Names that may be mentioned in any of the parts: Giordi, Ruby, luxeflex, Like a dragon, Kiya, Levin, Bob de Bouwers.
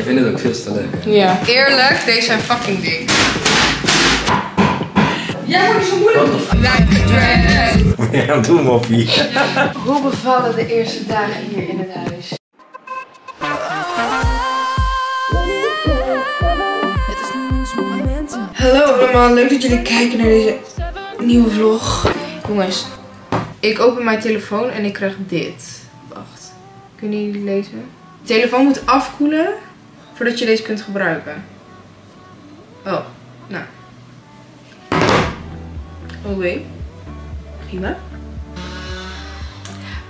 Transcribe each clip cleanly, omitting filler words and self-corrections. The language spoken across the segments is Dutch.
Ik vind het ook veel te leuk. Ja. Eerlijk, deze zijn fucking dik. Jij wordt zo moeilijk. Like a dragon. Ja, doe moppie. Hoe bevallen de eerste dagen hier in het huis? Hallo allemaal, leuk dat jullie kijken naar deze nieuwe vlog. Jongens, ik open mijn telefoon en ik krijg dit. Wacht, kunnen jullie lezen? De telefoon moet afkoelen voordat je deze kunt gebruiken. Oh, nou. Oké, prima.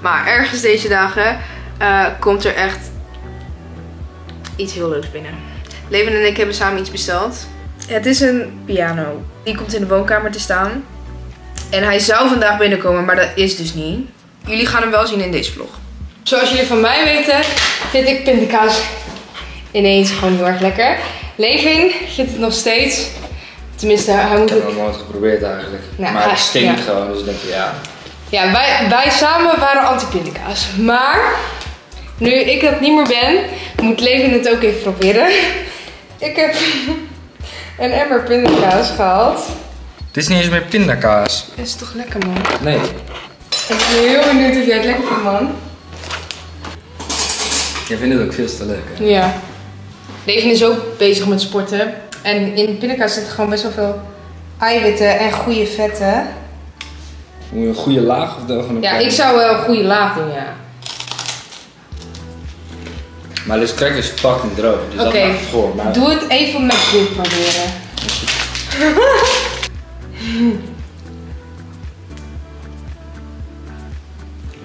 Maar ergens deze dagen komt er echt iets heel leuks binnen. Levin en ik hebben samen iets besteld. Het is een piano. Die komt in de woonkamer te staan. En hij zou vandaag binnenkomen, maar dat is dus niet. Jullie gaan hem wel zien in deze vlog. Zoals jullie van mij weten, vind ik pindakaas ineens gewoon heel erg lekker. Levin vindt het nog steeds. Tenminste, hij moet... Ik heb het nooit geprobeerd eigenlijk. Nou, maar het stinkt gewoon, dus denk je ja. Ja, wij samen waren anti-pindakaas. Maar, nu ik dat niet meer ben, moet Levin het ook even proberen. Ik heb een emmer pindakaas gehaald. Dit is niet eens meer pindakaas. Dat is toch lekker, man? Nee. Ik ben heel benieuwd of jij het lekker vindt, man. Jij vindt het ook veel te leuk, hè? Ja. Levin is ook bezig met sporten. En in pindakaas zitten gewoon best wel veel eiwitten en goede vetten. Moet je een goede laag of dan? Ja, ik zou wel een goede laag doen, ja. Maar dus crack is fucking droog, dus okay. Dat maakt het voor. Maar... Doe het even met dit proberen.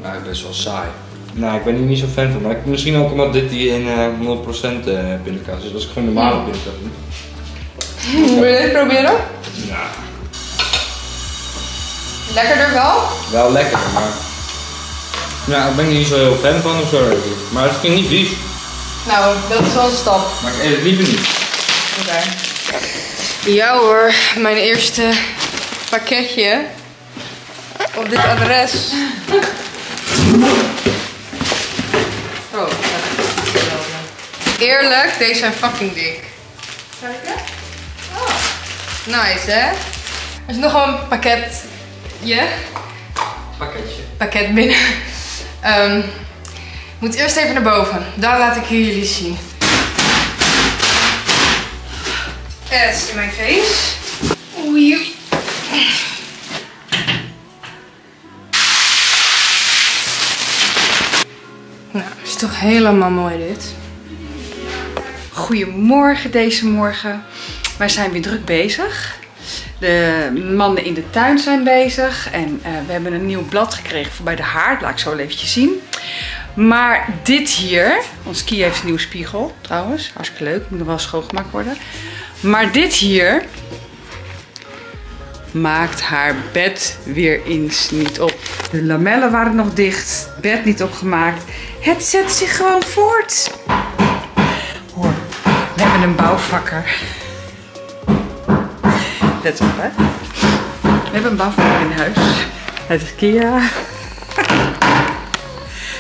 Maar ik ben best wel saai. Nou, ik ben hier niet zo fan van, maar misschien ook omdat dit hier in 100% pindakaas is. Dat is gewoon normale pindakaas. Wil je dit proberen? Ja. Lekkerder wel? Wel lekker, maar... Ja, ik ben hier niet zo heel fan van of zo. Maar het klinkt niet vies. Nou, dat is wel een stap. Maar ik eet het liever niet. Oké. Okay. Ja hoor, mijn eerste pakketje. Op dit adres. Oh, dat is wel. Eerlijk, deze zijn fucking dik. Kijk eens. Oh, nice hè? Er is nog een pakketje. Pakket binnen. Ik moet eerst even naar boven. Daar laat ik jullie zien. S in mijn face. Oei. Nou, is toch helemaal mooi dit. Goedemorgen deze morgen. Wij zijn weer druk bezig. De mannen in de tuin zijn bezig. En we hebben een nieuw blad gekregen voor bij de haard. Laat ik zo even zien. Maar dit hier. Ons Kiya heeft een nieuwe spiegel trouwens. Hartstikke leuk. Moet nog wel schoongemaakt worden. Maar dit hier maakt haar bed weer eens niet op. De lamellen waren nog dicht. Bed niet opgemaakt. Het zet zich gewoon voort. Hoor, we hebben een bouwvakker. Let op, hè. We hebben een bouwvakker in huis. Het is Kiya.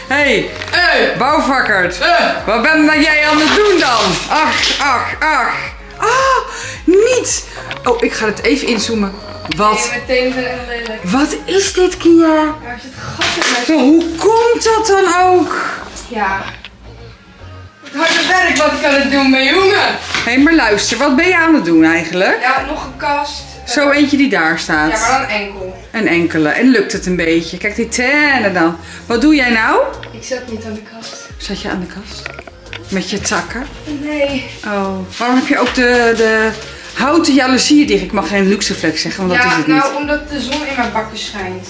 Hé, hey, bouwvakkerd. Wat ben dat jij aan het doen dan? Ach, ach, ach. Ah, niet. Oh, ik ga het even inzoomen. Wat? Wat is dit, Kiya? Waar zit gat in mijn schoen? Hoe komt dat dan ook? Ja. Het harde werk wat ik aan het doen ben, jongen. Hé, maar luister, wat ben je aan het doen eigenlijk? Ja, nog een kast. Zo eentje die daar staat. Ja, maar dan een enkel. Een enkele. En lukt het een beetje? Kijk die tenen dan. Wat doe jij nou? Ik zat niet aan de kast. Zat je aan de kast? Met je takken? Nee. Oh. Waarom heb je ook de houten jaloezie dicht? Ik mag geen luxeflex zeggen, want ja, dat is het nou, niet. Ja, nou omdat de zon in mijn bakken schijnt.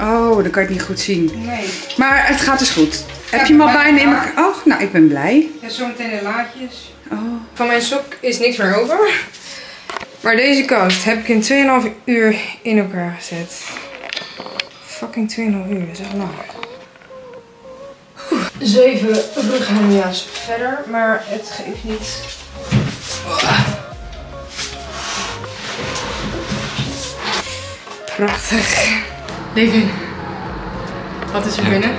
Oh, dan kan je het niet goed zien. Nee. Maar het gaat dus goed. Ja, heb je hem al bijna in elkaar? Oh, nou, ik ben blij. Ja, zometeen de laadjes. Oh. Van mijn sok is niks meer over. Maar deze kast heb ik in 2,5 uur in elkaar gezet. Fucking 2,5 uur, dat is echt lang. 7 ruggenja's verder, maar het geeft niet. Prachtig. Levin, wat is er binnen?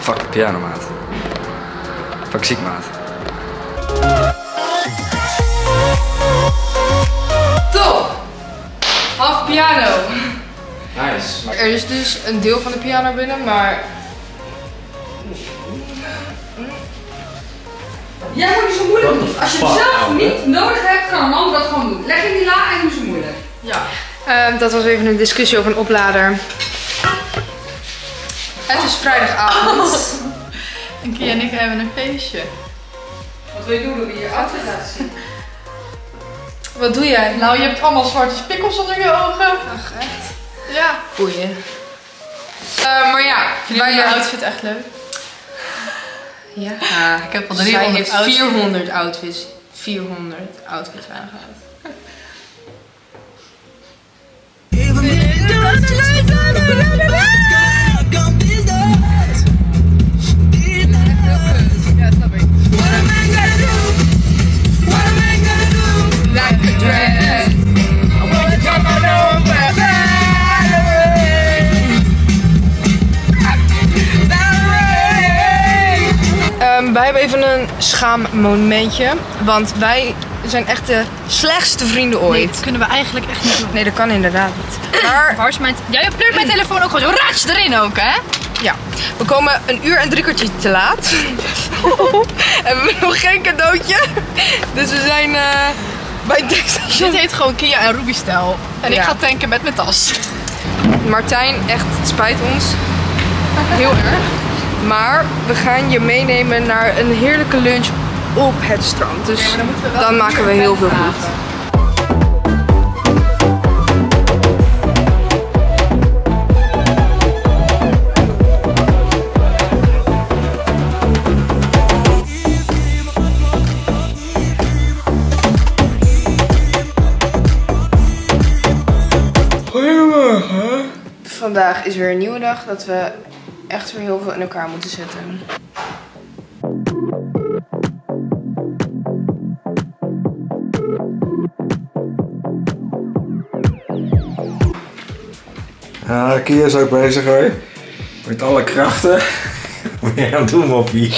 Fuck de pianomaat. Fuck ziekmaat. piano. Nice. Er is dus een deel van de piano binnen, maar... Jij moet niet zo moeilijk doen. Als je het zelf niet nodig hebt, kan een ander dat gewoon doen. Leg in die la en doe zo moeilijk. Ja. Dat was even een discussie over een oplader. Het is vrijdagavond. En Kiya en ik hebben een feestje. Wat wil je doen? Wil je je outfit laten zien? Wat doe jij? Nou, je hebt allemaal zwarte spikkels onder je ogen. Ach, echt? Ja. Boeien. Maar ja, vind je outfit echt leuk? Ja. Ik heb al 300 outfits. 400 outfits. 400 outfits aangehaald. Wij hebben even een schaammomentje, want wij zijn echt de slechtste vrienden ooit. Nee, dat kunnen we eigenlijk echt niet doen. Nee, dat kan inderdaad niet. Maar... Hars, jij pleurt mijn telefoon ook gewoon rats erin ook, hè? Ja. We komen 1 uur en 3/4 te laat. En we hebben nog geen cadeautje. Dus we zijn bij het... Dit heet gewoon Kiya en Ruby stijl. En ja, ik ga tanken met mijn tas. Martijn, echt, het spijt ons. Heel erg. Maar we gaan je meenemen naar een heerlijke lunch op het strand. Dus okay, dan maken we heel veel goed. Goedemorgen. Vandaag is weer een nieuwe dag dat we echt weer heel veel in elkaar moeten zetten. Kiya is ook bezig hoor. Met alle krachten. Wat ben je aan het doen, moppie?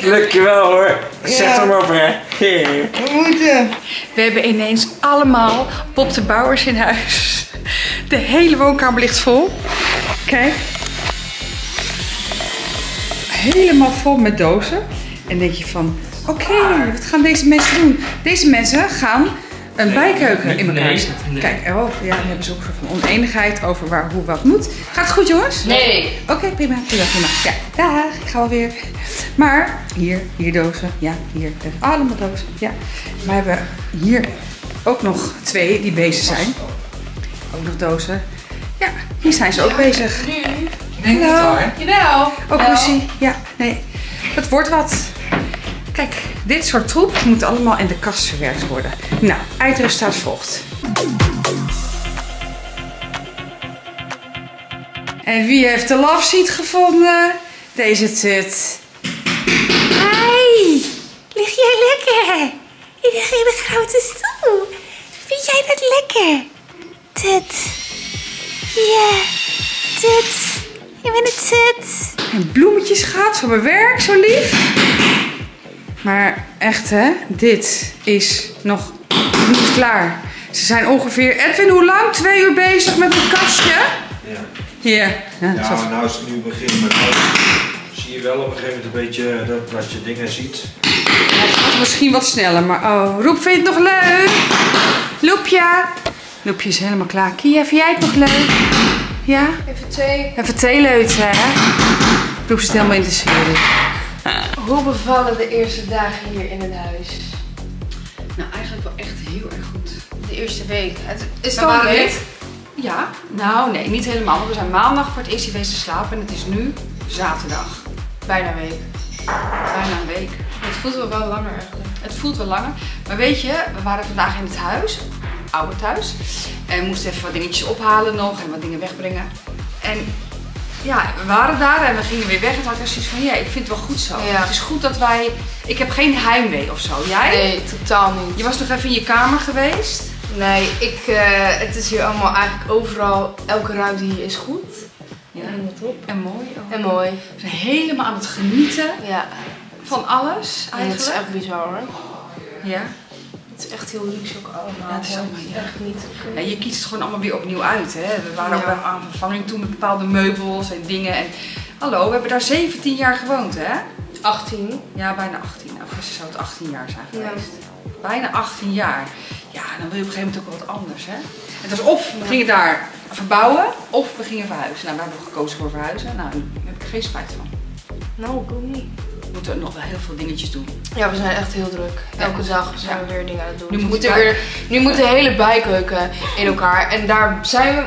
Dankjewel hoor. Zet hem op hè. We moeten. We hebben ineens allemaal Bob de Bouwers in huis. De hele woonkamer ligt vol. Kijk. Helemaal vol met dozen. En denk je van, oké, wat gaan deze mensen doen? Deze mensen gaan een bijkeuken in elkaar zetten. Kijk, ja, dan hebben ze ook van oneenigheid over waar, hoe, wat moet. Gaat het goed, jongens? Nee. Oké, prima. Ja, dag, ik ga alweer. Maar hier dozen. Ja, hier. Allemaal dozen. Ja. We hebben hier ook nog 2 die bezig zijn. Ook nog dozen. Ja, hier zijn ze ook bezig. Nu? Ik denk het al, hè? Jawel. Ook ruzie. Ja, nee. Het wordt wat. Kijk, dit soort troep moet allemaal in de kast verwerkt worden. Nou, eindresultaat volgt. En wie heeft de love seat gevonden? Deze tut. Hoi. Lig jij lekker? In de hele grote stoel. Vind jij dat lekker? Tut. Ja. Tut. Je bent een tut. En bloemetjes gaat voor mijn werk, zo lief. Maar echt hè, dit is nog niet klaar. Ze zijn ongeveer, Edwin, hoe lang? 2 uur bezig met een kastje? Ja. Hier. Ja, ja, nou is het nu begin met zie je wel op een gegeven moment een beetje dat je dingen ziet. Ja, het gaat misschien wat sneller, maar oh. Roep, vind je het nog leuk? Loepja. Loepje is helemaal klaar. Kiya, vind jij het nog leuk? Ja? Even thee. Even theeleuten, hè? Loep zit helemaal in de sfeer. Hoe bevallen de eerste dagen hier in het huis? Nou, eigenlijk wel echt heel erg goed. De eerste week. Is het al een week? Ja. Nou, nee, niet helemaal. Want we zijn maandag voor het eerst geweest te slapen en het is nu zaterdag. Bijna een week. Bijna een week. Het voelt wel langer eigenlijk. Het voelt wel langer. Maar weet je, we waren vandaag in het huis. Oude thuis. En moesten even wat dingetjes ophalen nog en wat dingen wegbrengen. En ja, we waren daar en we gingen weer weg. En toen had ik zoiets van, ja, ik vind het wel goed zo. Ja. Het is goed dat wij... Ik heb geen heimwee of zo. Jij? Nee, totaal niet. Je was toch even in je kamer geweest? Nee, het is hier allemaal eigenlijk overal, elke ruimte hier is goed. Ja, helemaal top. En mooi ook. En mooi. We zijn helemaal aan het genieten. Ja. Van alles eigenlijk. Ja, dat is echt bizar hoor. Ja. Het is echt heel luxe ook allemaal. Ja, het is allemaal, ja. Echt niet. Ja, je kiest het gewoon allemaal weer opnieuw uit. Hè? We waren ook aan vervanging toen met bepaalde meubels en dingen. En, hallo, we hebben daar 17 jaar gewoond, hè? 18. Ja, bijna 18. Augustus zou het 18 jaar zijn geweest. Ja. Bijna 18 jaar. Ja, dan wil je op een gegeven moment ook wat anders, hè? Het was of we gingen daar verbouwen, of we gingen verhuizen. Nou, we hebben gekozen voor verhuizen. Nou, daar heb ik geen spijt van. Nou, ik ook niet. We moeten nog wel heel veel dingetjes doen. Ja, we zijn echt heel druk. Elke dag zijn we weer dingen aan het doen. Nu moet de hele bijkeuken in elkaar. En daar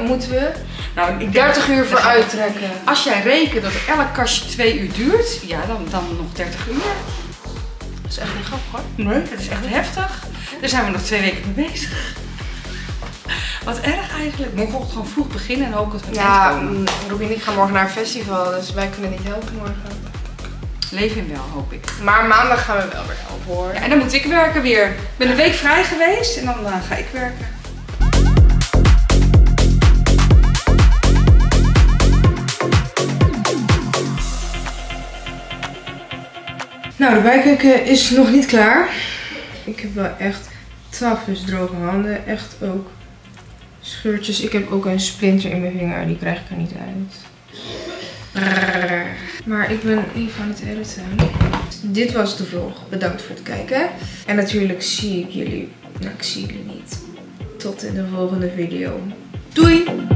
moeten we 30 uur voor uittrekken. Als jij rekent dat elk kastje 2 uur duurt, ja, dan nog 30 uur. Dat is echt niet grappig, hoor. Nee, dat is echt heftig. Daar zijn we nog 2 weken mee bezig. Wat erg eigenlijk. Morgenochtend gewoon vroeg beginnen en hopen dat we komen. Ruby en ik gaan morgen naar een festival, dus wij kunnen niet helpen morgen. Levin wel, hoop ik. Maar maandag gaan we wel weer helpen, hoor. Ja, en dan moet ik werken weer. Ik ben een week vrij geweest en dan ga ik werken. Nou, de bijkeuken is nog niet klaar. Ik heb wel echt 12 uur droge handen. Echt ook scheurtjes. Ik heb ook een splinter in mijn vinger. Die krijg ik er niet uit. Maar ik ben even aan het editen. Dit was de vlog. Bedankt voor het kijken. En natuurlijk zie ik jullie. Nou, ik zie jullie niet. Tot in de volgende video. Doei!